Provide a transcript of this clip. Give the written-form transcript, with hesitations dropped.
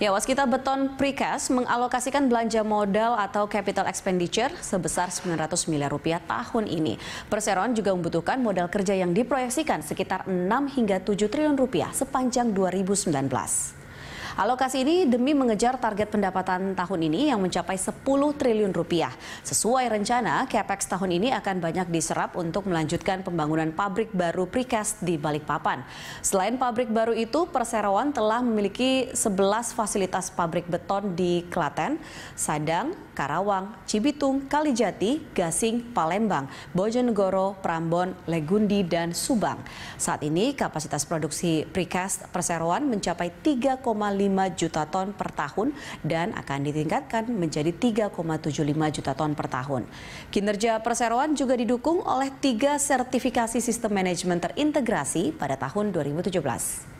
Ya, Waskita Beton Precast mengalokasikan belanja modal atau capital expenditure sebesar Rp900 miliar tahun ini. Perseroan juga membutuhkan modal kerja yang diproyeksikan sekitar 6 hingga 7 triliun rupiah sepanjang 2019. Alokasi ini demi mengejar target pendapatan tahun ini yang mencapai 10 triliun rupiah. Sesuai rencana, Capex tahun ini akan banyak diserap untuk melanjutkan pembangunan pabrik baru precast di Balikpapan. Selain pabrik baru itu, perseroan telah memiliki 11 fasilitas pabrik beton di Klaten, Sadang, Karawang, Cibitung, Kalijati, Gasing, Palembang, Bojonegoro, Prambon, Legundi, dan Subang. Saat ini kapasitas produksi precast perseroan mencapai 3,5 juta ton per tahun dan akan ditingkatkan menjadi 3,75 juta ton per tahun. Kinerja perseroan juga didukung oleh 3 sertifikasi sistem manajemen terintegrasi pada tahun 2017.